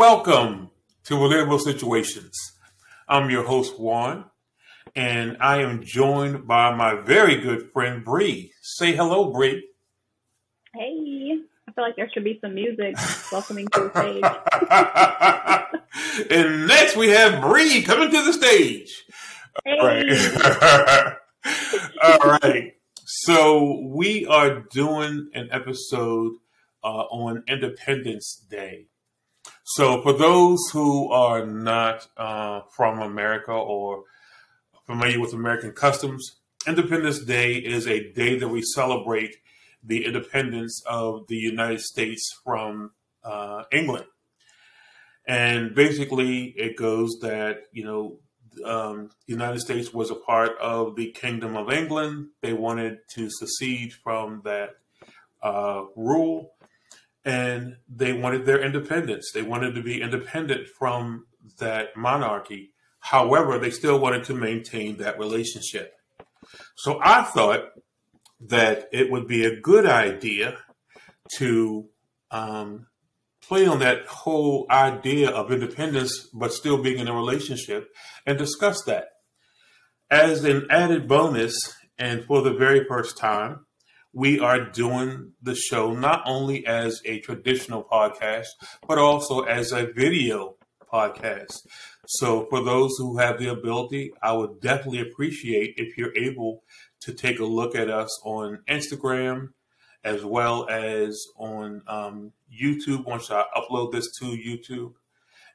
Welcome to Relatable Situations. I'm your host, Juan, and I am joined by my very good friend, Bree. Say hello, Bree. Hey. I feel like there should be some music welcoming to the stage. And next we have Bree coming to the stage. Hey. All right. All right. So we are doing an episode on Independence Day. So for those who are not from America or familiar with American customs, Independence Day is a day that we celebrate the independence of the United States from England. And basically it goes that, you know, the United States was a part of the Kingdom of England. They wanted to secede from that rule. And they wanted their independence. They wanted to be independent from that monarchy. However, they still wanted to maintain that relationship. So I thought that it would be a good idea to play on that whole idea of independence, but still being in a relationship, and discuss that. As an added bonus, and for the very first time, we are doing the show not only as a traditional podcast, but also as a video podcast. So for those who have the ability, I would definitely appreciate if you're able to take a look at us on Instagram, as well as on YouTube, once I upload this to YouTube.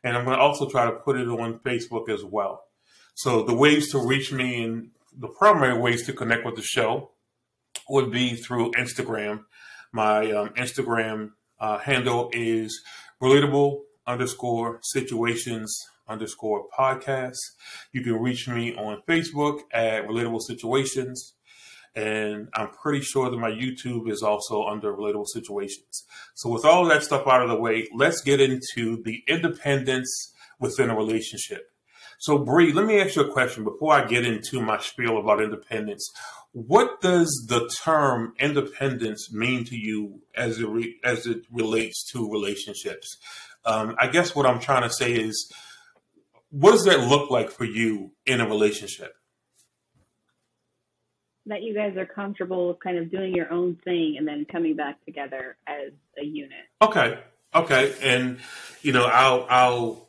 And I'm going to also try to put it on Facebook as well. So the ways to reach me and the primary ways to connect with the show would be through Instagram. My Instagram handle is relatable_situations_podcast. You can reach me on Facebook at Relatable Situations. And I'm pretty sure that my YouTube is also under Relatable Situations. So with all that stuff out of the way, let's get into the independence within a relationship. So Bree, let me ask you a question before I get into my spiel about independence. What does the term independence mean to you as it relates to relationships? I guess what I'm trying to say is, what does that look like for you in a relationship? That you guys are comfortable kind of doing your own thing and then coming back together as a unit. Okay. Okay. And, you know, I'll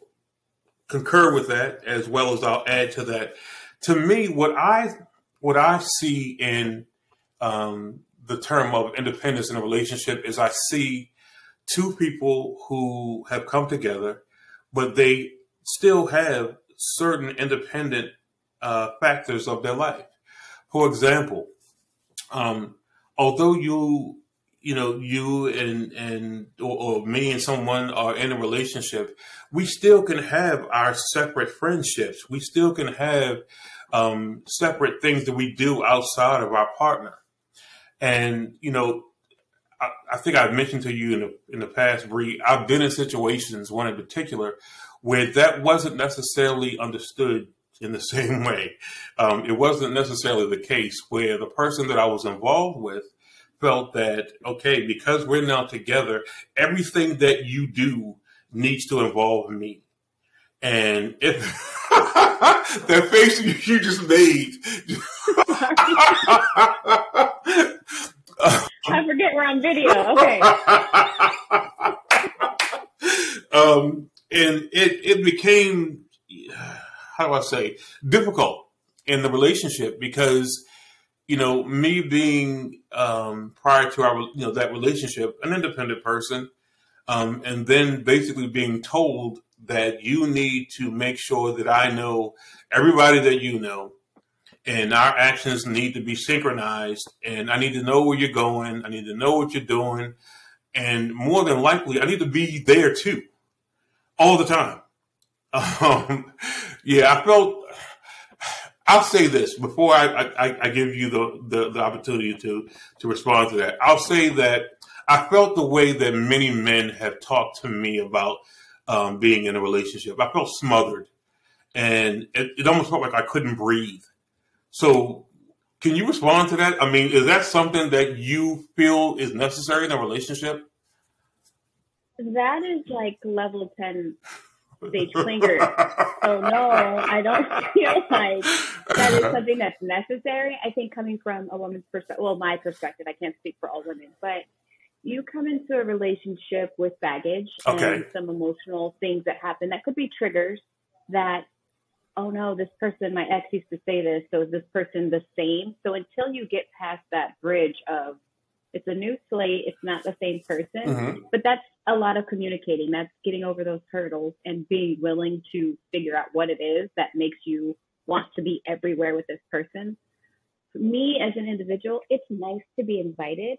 concur with that, as well as I'll add to that. To me, what I see in the term of independence in a relationship is I see two people who have come together, but they still have certain independent factors of their life. For example, although you and me and someone are in a relationship, we still can have our separate friendships. We still can have separate things that we do outside of our partner. And, you know, I think I've mentioned to you in the past, Bree, I've been in situations, one in particular, where that wasn't necessarily understood in the same way. It wasn't necessarily the case where the person that I was involved with felt that, okay, because we're now together, everything that you do needs to involve me. And if that face you just made, I forget we're on video. Okay. And it became, how do I say, difficult in the relationship, because, you know, me being, prior to our, you know, that relationship, an independent person, and then basically being told that you need to make sure that I know everybody that you know, and our actions need to be synchronized, and I need to know where you're going, I need to know what you're doing, and more than likely, I need to be there too, all the time. Yeah, I felt... I'll say this before I give you the opportunity to respond to that. I'll say that I felt the way that many men have talked to me about being in a relationship. I felt smothered, and it almost felt like I couldn't breathe. So can you respond to that? I mean, is that something that you feel is necessary in a relationship? That is like level 10 stage clinger. So no, I don't feel like that is something that's necessary. I think coming from a woman's perspective, well, my perspective, I can't speak for all women, but you come into a relationship with baggage and some emotional things that happen that could be triggers that, oh no, this person, my ex used to say this, so is this person the same? So until you get past that bridge of, it's a new slate, it's not the same person, but that's a lot of communicating. That's getting over those hurdles and being willing to figure out what it is that makes you want to be everywhere with this person. For me as an individual, it's nice to be invited.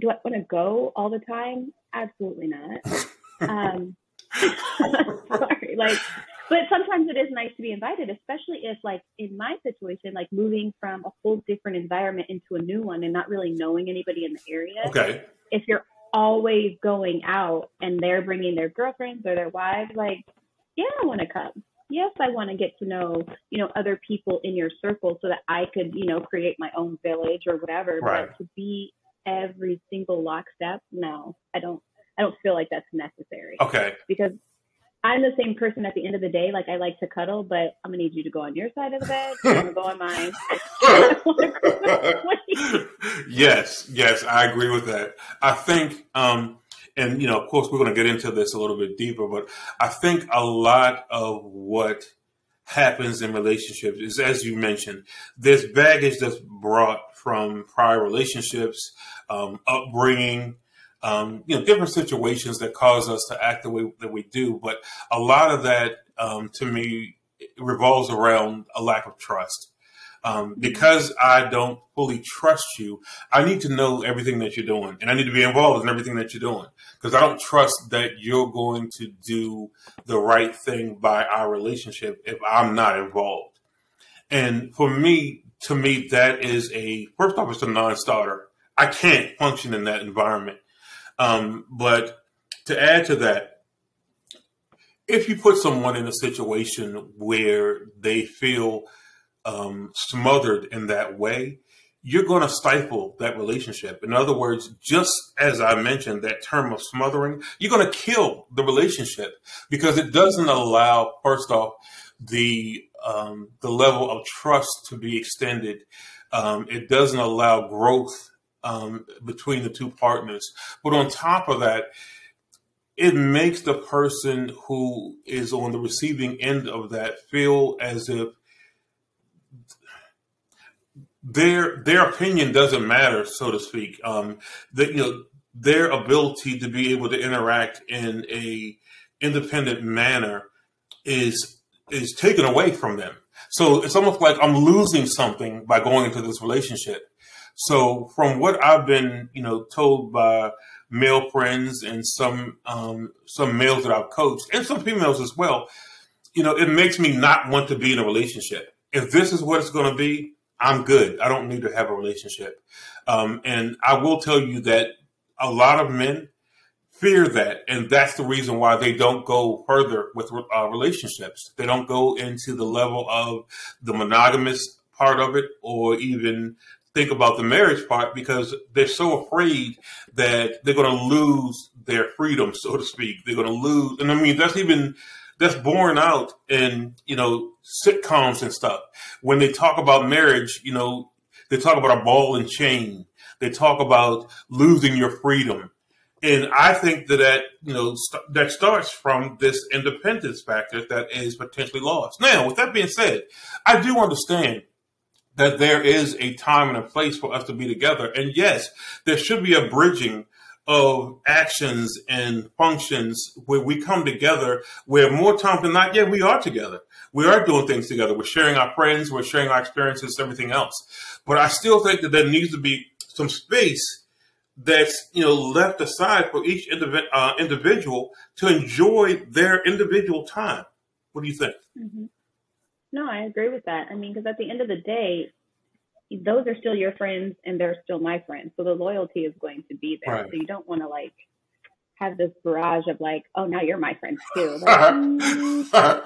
Do I want to go all the time? Absolutely not. Sorry, like, but sometimes it is nice to be invited, especially if, like, in my situation, like moving from a whole different environment into a new one and not really knowing anybody in the area. Okay. If you're always going out and they're bringing their girlfriends or their wives, like, yeah, I want to come. Yes, I want to get to know, you know, other people in your circle so that I could, you know, create my own village or whatever. Right. But to be every single lockstep, no, I don't feel like that's necessary. Okay. Because I'm the same person at the end of the day. Like, I like to cuddle, but I'm going to need you to go on your side of the bed. I'm going to go on mine. Yes, I agree with that. I think, and, you know, of course, we're going to get into this a little bit deeper, but I think a lot of what happens in relationships is, as you mentioned, there's baggage that's brought from prior relationships, upbringing, you know, different situations that cause us to act the way that we do. But a lot of that, to me, revolves around a lack of trust. Because I don't fully trust you, I need to know everything that you're doing, and I need to be involved in everything that you're doing, because I don't trust that you're going to do the right thing by our relationship if I'm not involved. And for me, to me, that is a, first off, it's a non-starter. I can't function in that environment. But to add to that, if you put someone in a situation where they feel smothered in that way, you're going to stifle that relationship. In other words, just as I mentioned, that term of smothering, you're going to kill the relationship because it doesn't allow, first off, the level of trust to be extended. It doesn't allow growth between the two partners. But on top of that, it makes the person who is on the receiving end of that feel as if their opinion doesn't matter, so to speak. That, you know, their ability to be able to interact in a independent manner is taken away from them. So it's almost like I'm losing something by going into this relationship. So from what I've been, you know, told by male friends and some males that I've coached and some females as well, you know, it makes me not want to be in a relationship. If this is what it's going to be, I'm good. I don't need to have a relationship. And I will tell you that a lot of men fear that. And that's the reason why they don't go further with relationships. They don't go into the level of the monogamous part of it or even think about the marriage part because they're so afraid that they're going to lose their freedom, so to speak. They're going to lose. And I mean, that's borne out in, you know, sitcoms and stuff. When they talk about marriage, you know, they talk about a ball and chain. They talk about losing your freedom. And I think that, you know, that starts from this independence factor that is potentially lost. Now, with that being said, I do understand that there is a time and a place for us to be together. And yes, there should be a bridging of actions and functions where we come together, where more times than not, yeah, we are together. We are doing things together. We're sharing our friends, we're sharing our experiences, everything else. But I still think that there needs to be some space that's, you know, left aside for each individual to enjoy their individual time. What do you think? Mm-hmm. No, I agree with that. I mean, because at the end of the day, those are still your friends and they're still my friends. So the loyalty is going to be there. Right. So you don't want to, like, have this barrage of, like, oh, now you're my friend too. Like, I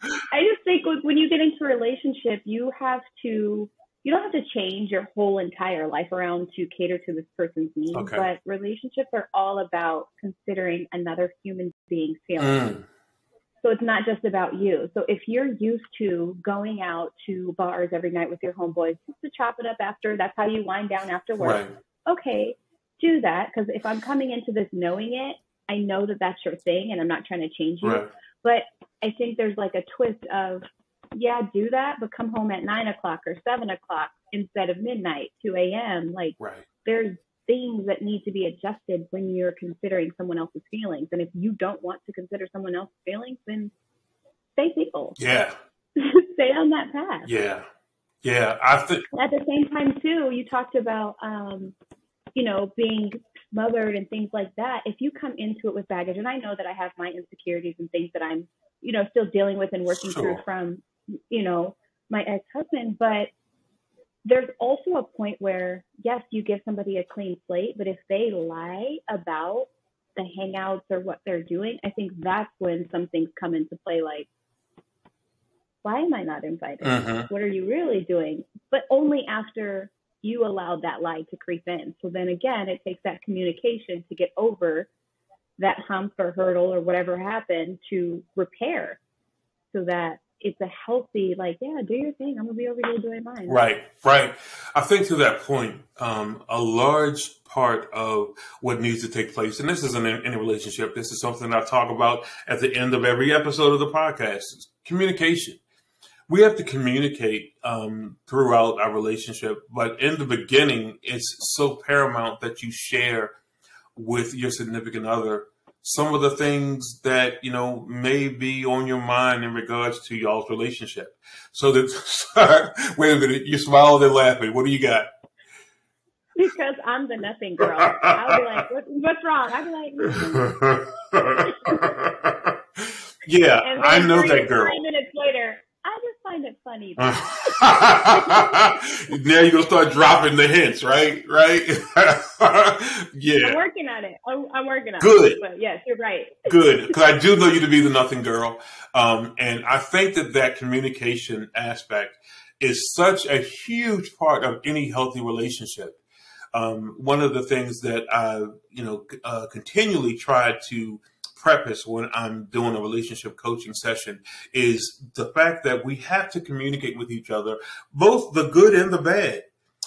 just think when you get into a relationship, you have to you don't have to change your whole entire life around to cater to this person's needs, okay. But relationships are all about considering another human being's feelings. Mm. So it's not just about you. So if you're used to going out to bars every night with your homeboys just to chop it up after, that's how you wind down after work. Right. Okay, do that. Because if I'm coming into this knowing it, I know that that's your thing and I'm not trying to change you. Right. But I think there's like a twist of, yeah, do that, but come home at 9 o'clock or 7 o'clock instead of midnight, 2 a.m. Like right. There's things that need to be adjusted when you're considering someone else's feelings. And if you don't want to consider someone else's feelings, then stay single. Yeah. Stay on that path. Yeah. Yeah. I think at the same time too, you talked about, you know, being smothered and things like that. If you come into it with baggage, and I know that I have my insecurities and things that I'm, you know, still dealing with and working sure. through from, you know, my ex-husband, but there's also a point where, yes, you give somebody a clean slate, but if they lie about the hangouts or what they're doing, I think that's when some things come into play, like, why am I not invited? Uh-huh. What are you really doing? But only after you allowed that lie to creep in. So then again, it takes that communication to get over that hump or hurdle or whatever happened to repair so that it's a healthy, like, yeah, do your thing. I'm going to be over here doing mine. Right, right. I think to that point, a large part of what needs to take place, and this isn't in any relationship, this is something I talk about at the end of every episode of the podcast, is communication. We have to communicate throughout our relationship, but in the beginning, it's so paramount that you share with your significant other some of the things that, you know, may be on your mind in regards to y'all's relationship. So that, sorry, wait a minute, you smiled and laughing. What do you got? Because I'm the nothing girl. I'll be like, what's wrong? I'll be like, yeah, I know that girl. 5 minutes later, I just find it funny. Now you're going to start dropping the hints, right? Right? Yeah. I'm working on it. I'm working on Good. It. Good. But yes, you're right. Good. Because I do know you to be the nothing girl. And I think that that communication aspect is such a huge part of any healthy relationship. One of the things that I, you know, continually try to preface when I'm doing a relationship coaching session is the fact that we have to communicate with each other, both the good and the bad,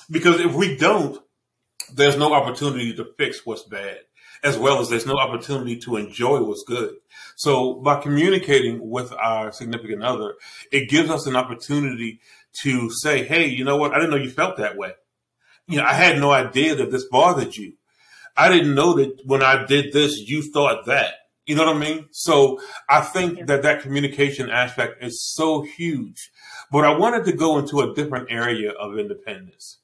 because if we don't, there's no opportunity to fix what's bad, as well as there's no opportunity to enjoy what's good. So by communicating with our significant other, it gives us an opportunity to say, hey, you know what? I didn't know you felt that way. You know, I had no idea that this bothered you. I didn't know that when I did this, you thought that. You know what I mean? So I think that communication aspect is so huge. But I wanted to go into a different area of independence.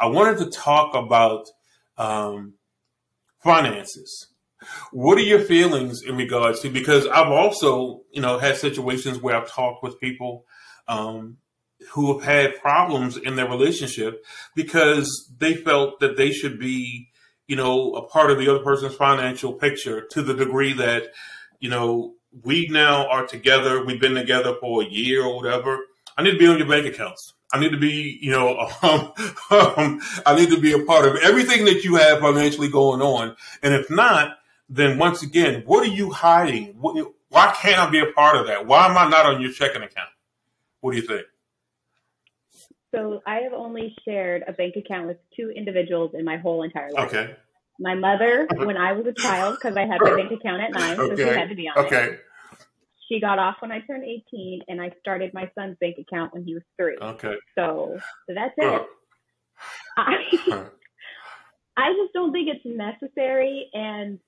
I wanted to talk about finances. What are your feelings in regards to, because I've also, you know, had situations where I've talked with people who have had problems in their relationship because they felt that they should be, you know, a part of the other person's financial picture to the degree that, you know, we now are together. We've been together for a year or whatever. I need to be on your bank accounts. I need to be, you know, I need to be a part of everything that you have financially going on. And if not, then once again, what are you hiding? Why can't I be a part of that? Why am I not on your checking account? What do you think? So I have only shared a bank account with two individuals in my whole entire life. Okay. My mother, when I was a child, because I had my bank account at 9, so she had to be on it. She got off when I turned 18, and I started my son's bank account when he was 3. Okay. So that's it. I just don't think it's necessary, and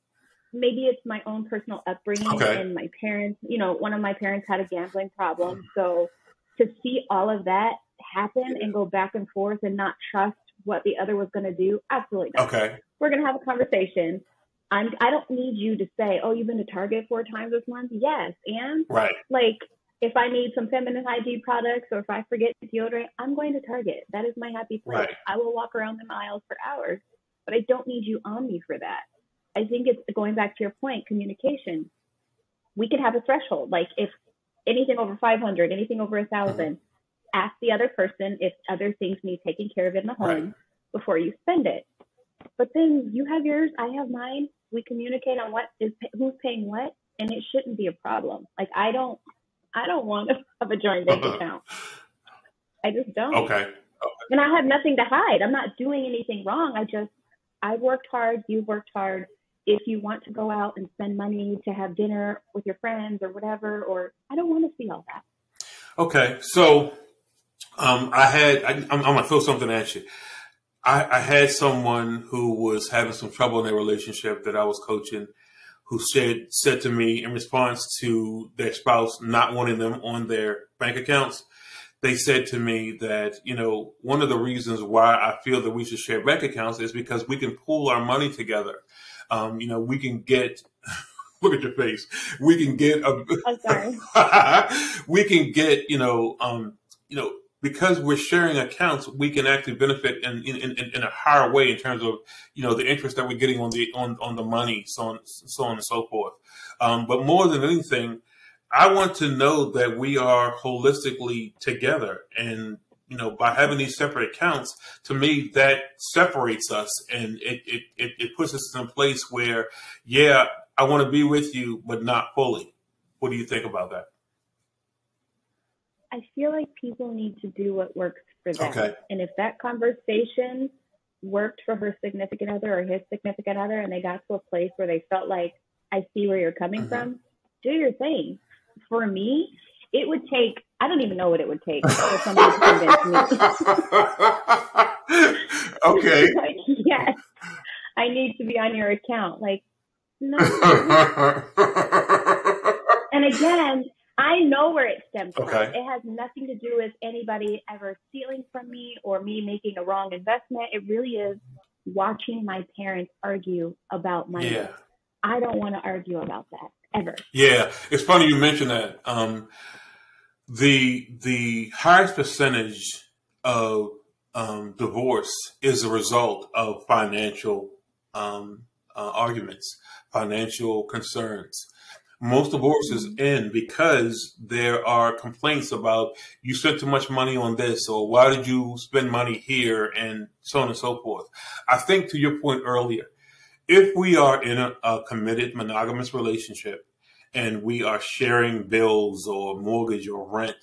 maybe it's my own personal upbringing and my parents. You know, one of my parents had a gambling problem, so to see all of that happen and go back and forth and not trust what the other was going to do, absolutely not. Okay, we're going to have a conversation. I don't need you to say, oh, you've been to Target 4 times this month. Yes, and right, like if I need some feminine hygiene products or if I forget deodorant, I'm going to Target. That is my happy place. Right. I will walk around the aisles for hours, but I don't need you on me for that. I think it's going back to your point, communication. We could have a threshold, like if anything over 500, anything over 1,000. ask the other person if other things need taking care of in the home right. before you spend it. But then you have yours, I have mine. We communicate on what is who's paying what, and it shouldn't be a problem. Like I don't want to have a joint bank account. I just don't. Okay. And I have nothing to hide. I'm not doing anything wrong. I worked hard. You worked hard. If you want to go out and spend money to have dinner with your friends or whatever, or I don't want to see all that. Okay. So I'm going to throw something at you. I had someone who was having some trouble in their relationship that I was coaching who said to me in response to their spouse not wanting them on their bank accounts, they said to me that, you know, one of the reasons why I feel that we should share bank accounts is because we can pool our money together. You know, we can get, look at your face. We can get, because we're sharing accounts, we can actually benefit in a higher way in terms of, you know, the interest that we're getting on the money, so on and so forth. But more than anything, I want to know that we are holistically together, and, you know, by having these separate accounts, to me, that separates us, and it puts us in a place where, yeah, I want to be with you, but not fully. What do you think about that? I feel like people need to do what works for them. Okay. And if that conversation worked for her significant other or his significant other, and they got to a place where they felt like, I see where you're coming mm-hmm. from, do your thing. For me, it would take, I don't even know what it would take for somebody to convince me. Okay. Like, yes, I need to be on your account. Like, no. And again, I know where it stems from. Okay. It has nothing to do with anybody ever stealing from me or me making a wrong investment. It really is watching my parents argue about money. Yeah. I don't want to argue about that. Ever. Yeah, it's funny you mentioned that. The highest percentage of divorce is a result of financial arguments, financial concerns. Most divorces end because there are complaints about you spent too much money on this, or why did you spend money here, and so on and so forth. I think to your point earlier, if we are in a committed monogamous relationship and we are sharing bills or mortgage or rent,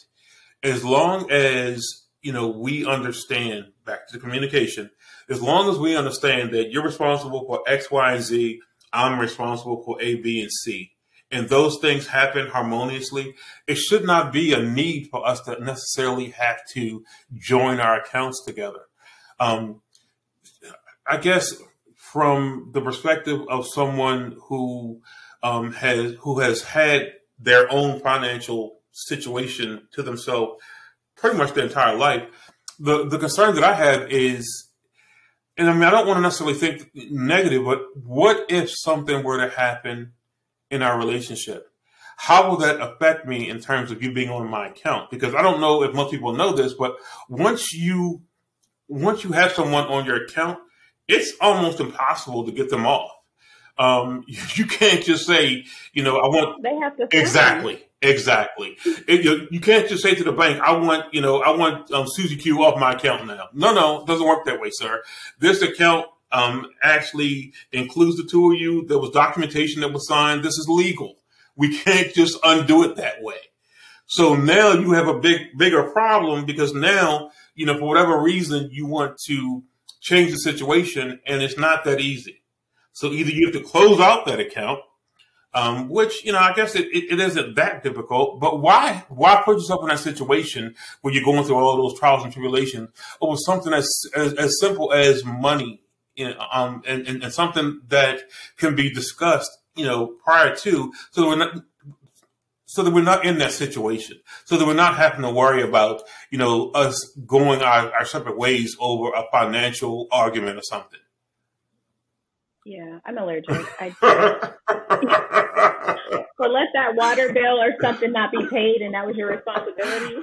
as long as, you know, we understand, back to the communication, as long as we understand that you're responsible for X, Y, and Z, I'm responsible for A, B, and C, and those things happen harmoniously, it should not be a need for us to necessarily have to join our accounts together. I guess, from the perspective of someone who has had their own financial situation to themselves pretty much their entire life, the concern that I have is, and I mean, I don't want to necessarily think negative, but what if something were to happen in our relationship? How will that affect me in terms of you being on my account? Because I don't know if most people know this, but once you have someone on your account, it's almost impossible to get them off. You can't just say, you know, I want. They have to. Exactly. You can't just say to the bank, I want Susie Q off my account now. No, it doesn't work that way, sir. This account actually includes the two of you. There was documentation that was signed. This is legal. We can't just undo it that way. So now you have a bigger problem, because now, you know, for whatever reason, you want to change the situation, and it's not that easy. So either you have to close out that account, which, you know, I guess it isn't that difficult, but why put yourself in that situation where you're going through all those trials and tribulations over something as simple as money, you know, and something that can be discussed, you know, prior to, so that we're not in that situation, so that we're not having to worry about, you know, us going our separate ways over a financial argument or something. Yeah, I'm allergic. But let that water bill or something not be paid, and that was your responsibility.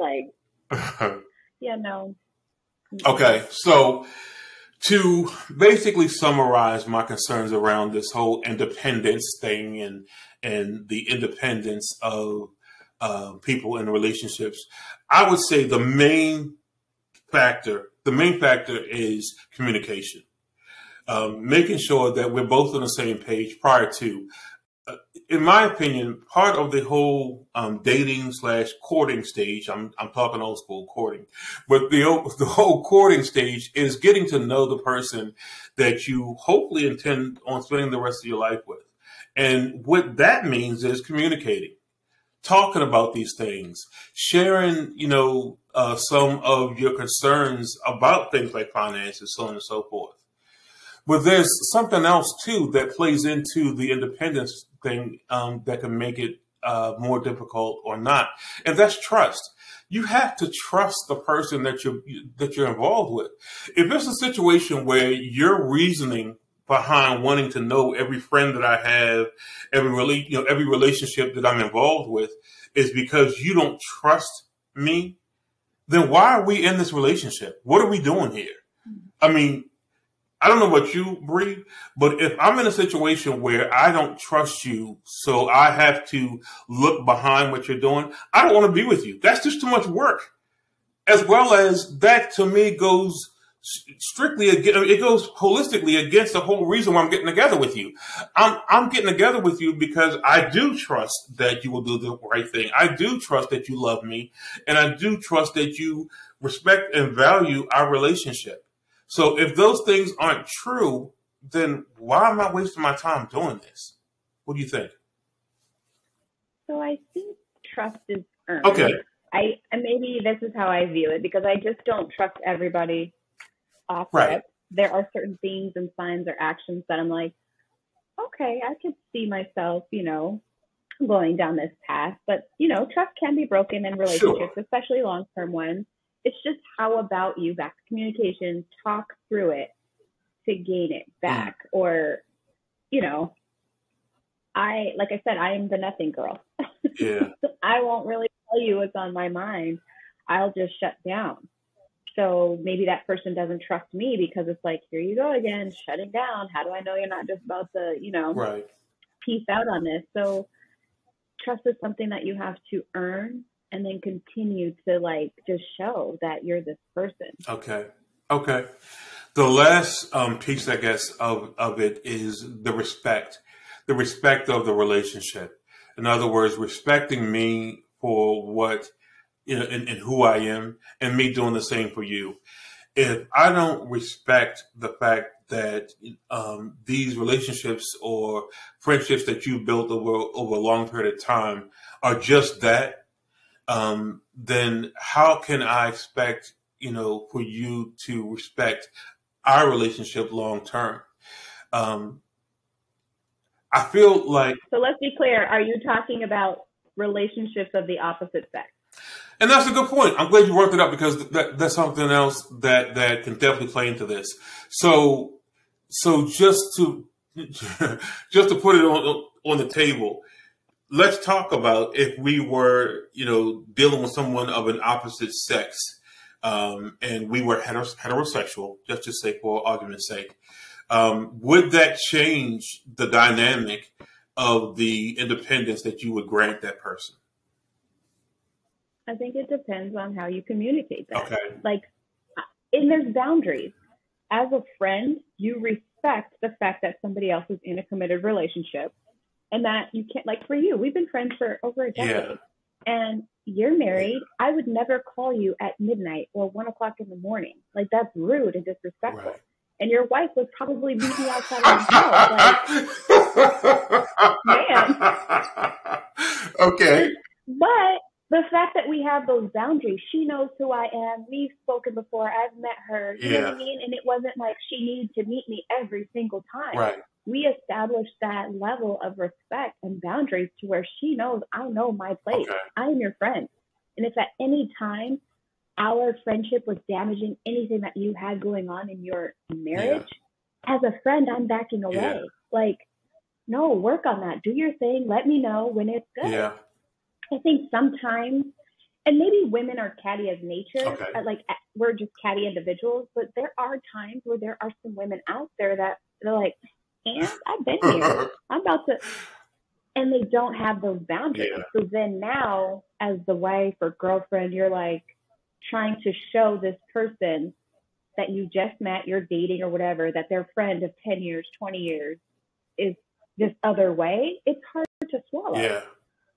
Like, yeah, no. Okay, so to basically summarize my concerns around this whole independence thing and the independence of people in relationships. I would say the main factor is communication. Making sure that we're both on the same page prior to, in my opinion, part of the whole dating/courting stage. I'm talking old school courting, but the whole courting stage is getting to know the person that you hopefully intend on spending the rest of your life with. And what that means is communicating, talking about these things, sharing, some of your concerns about things like finances, so on and so forth. But there's something else, too, that plays into the independence thing that can make it more difficult or not. And that's trust. You have to trust the person that you're involved with. If it's a situation where your reasoning behind wanting to know every friend that I have, every relationship that I'm involved with is because you don't trust me, then why are we in this relationship? What are we doing here? I mean, I don't know what you breathe, but if I'm in a situation where I don't trust you, so I have to look behind what you're doing, I don't want to be with you. That's just too much work. As well as that, to me, goes strictly, it goes holistically against the whole reason why I'm getting together with you. I'm getting together with you because I do trust that you will do the right thing. I do trust that you love me, and I do trust that you respect and value our relationship. So if those things aren't true, then why am I wasting my time doing this? What do you think? So I think trust is earned. Okay. Maybe this is how I view it, because I just don't trust everybody off rip. There are certain things and signs or actions that I'm like, okay, I could see myself, going down this path. But, trust can be broken in relationships, sure, especially long-term ones. It's just how about you, back to communication, talk through it to gain it back. Or, like I said, I am the nothing girl. Yeah. I won't really tell you what's on my mind. I'll just shut down. So maybe that person doesn't trust me because it's like, here you go again, shutting down. How do I know you're not just about to, right, peace out on this? So trust is something that you have to earn. And then continue to just show that you're this person. Okay. Okay. The last piece, I guess, of it is the respect of the relationship. In other words, respecting me for what, and who I am, and me doing the same for you. If I don't respect the fact that these relationships or friendships that you built over a long period of time are just that, then how can I expect, for you to respect our relationship long term? I feel like. So let's be clear. Are you talking about relationships of the opposite sex? And that's a good point. I'm glad you worked it up, because that's something else that can definitely play into this. So just to put it on the table. Let's talk about if we were, dealing with someone of an opposite sex, and we were heterosexual, just to say, for argument's sake, would that change the dynamic of the independence that you would grant that person? I think it depends on how you communicate that. Okay. And there's boundaries. As a friend, you respect the fact that somebody else is in a committed relationship. And that you can't, for you, we've been friends for over a decade. Yeah. And you're married. I would never call you at midnight or 1 o'clock in the morning. That's rude and disrespectful. Right. And your wife would probably meet you outside of the house. Man. Okay. But the fact that we have those boundaries, she knows who I am. We've spoken before. I've met her. You know what I mean? And it wasn't like she needed to meet me every single time. Right. We established that level of respect and boundaries to where she knows I know my place. Okay. I am your friend. And if at any time our friendship was damaging anything that you had going on in your marriage, yeah, as a friend, I'm backing away. Yeah. No, work on that. Do your thing. Let me know when it's good. Yeah. I think sometimes, and maybe women are catty of nature, okay, we're just catty individuals, but there are times where there are some women out there that they're like, and I've been here. I'm about to And they don't have those boundaries. Yeah. So then now, as the wife or girlfriend, you're like trying to show this person that you just met, you're dating or whatever, that their friend of 10 years, 20 years is this other way. It's hard to swallow. Yeah.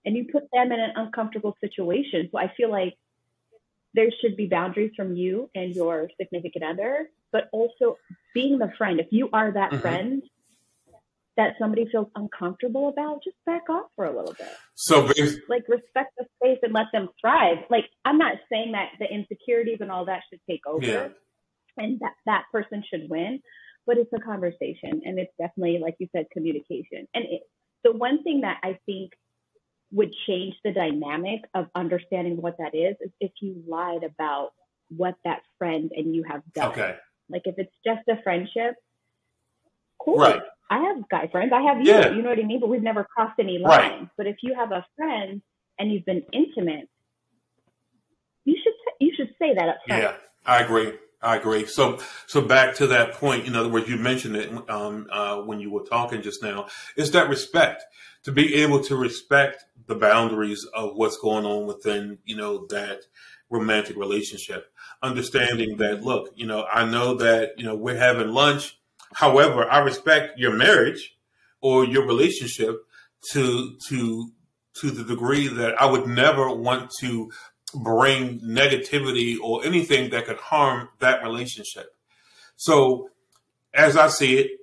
And you put them in an uncomfortable situation. So I feel like there should be boundaries from you and your significant other, but also being the friend. If you are that mm-hmm. friend that somebody feels uncomfortable about, just back off for a little bit. So like respect the space and let them thrive. Like, I'm not saying that the insecurities and all that should take over yeah. and that person should win, but it's a conversation. And it's definitely, like you said, communication. And the one thing that I think would change the dynamic of understanding what that is if you lied about what that friend and you have done. Okay. Like, if it's just a friendship, cool. Right. I have guy friends. I have you. Yeah. You know what I mean? But we've never crossed any lines. Right. But if you have a friend and you've been intimate, you should say that up front. Yeah, I agree. So back to that point, in other words, you mentioned it when you were talking just now. It's that respect, to be able to respect the boundaries of what's going on within, that romantic relationship. Understanding that, look, I know that, we're having lunch. However, I respect your marriage or your relationship to the degree that I would never want to bring negativity or anything that could harm that relationship. So as I see it,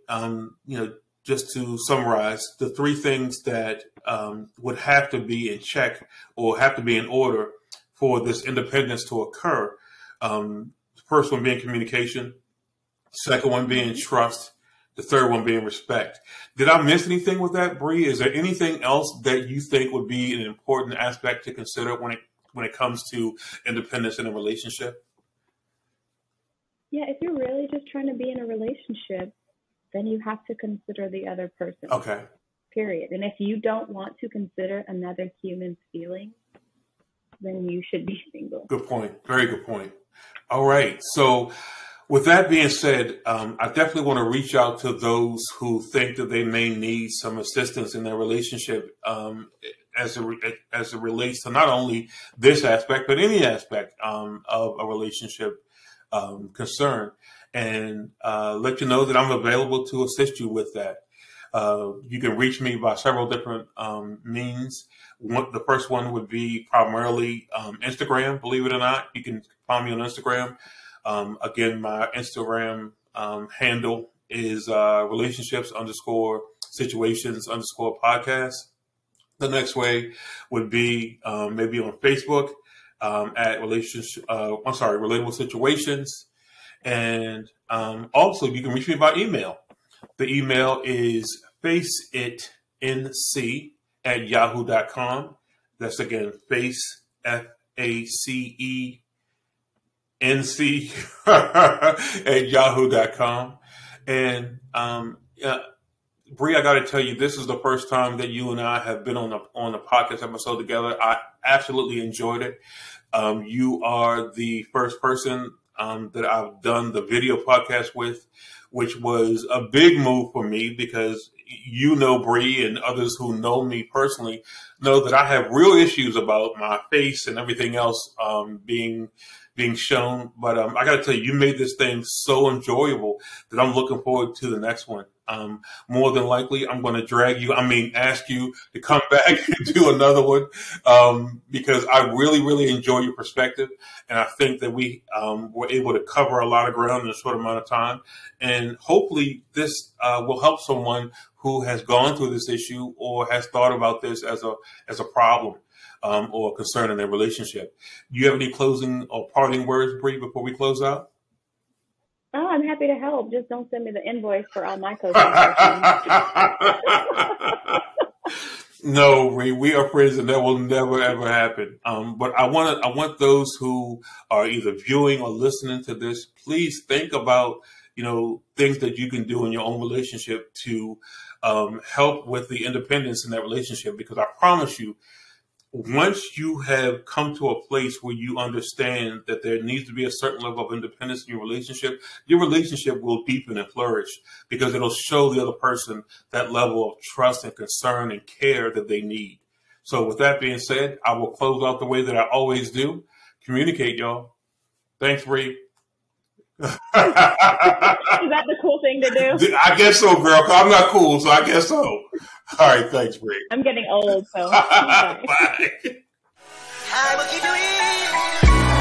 just to summarize, the three things that would have to be in check or have to be in order for this independence to occur. The first one being communication. Second one being trust, the third one being respect. Did I miss anything with that, Bree? Is there anything else that you think would be an important aspect to consider when it comes to independence in a relationship? Yeah, if you're really just trying to be in a relationship, then you have to consider the other person. Okay. Period. And if you don't want to consider another human's feelings, then you should be single. Good point. Very good point. All right. So with that being said, I definitely want to reach out to those who think that they may need some assistance in their relationship as it relates to not only this aspect, but any aspect of a relationship concern, and let you know that I'm available to assist you with that. You can reach me by several different means. The first one would be primarily Instagram, believe it or not. You can find me on Instagram. Again, my Instagram handle is relationships_situations_podcast. The next way would be maybe on Facebook at Relatable Situations. And also, you can reach me by email. The email is faceitnc@yahoo.com. That's, again, faceitnc at yahoo.com. And Bree, I got to tell you, this is the first time that you and I have been on a podcast episode together. I absolutely enjoyed it. You are the first person that I've done the video podcast with, which was a big move for me because Bree and others who know me personally know that I have real issues about my face and everything else being shown. But I got to tell you made this thing so enjoyable that I'm looking forward to the next one. More than likely, I'm going to ask you to come back and do another one because I really, really enjoy your perspective. And I think that we were able to cover a lot of ground in a short amount of time. And hopefully this will help someone who has gone through this issue or has thought about this as a problem or concern in their relationship. Do you have any closing or parting words, Bree, before we close out? Oh, I'm happy to help. Just don't send me the invoice for all my coaching. No, Bree, we are friends and that will never, ever happen. But I want those who are either viewing or listening to this, please think about, things that you can do in your own relationship to help with the independence in that relationship, because I promise you, once you have come to a place where you understand that there needs to be a certain level of independence in your relationship will deepen and flourish because it'll show the other person that level of trust and concern and care that they need. So with that being said, I will close out the way that I always do. Communicate, y'all. Thanks, Reed. Is that the cool thing to do? I guess so, girl. I'm not cool, so I guess so. All right, thanks, Rick. I'm getting old, so. Bye. Bye.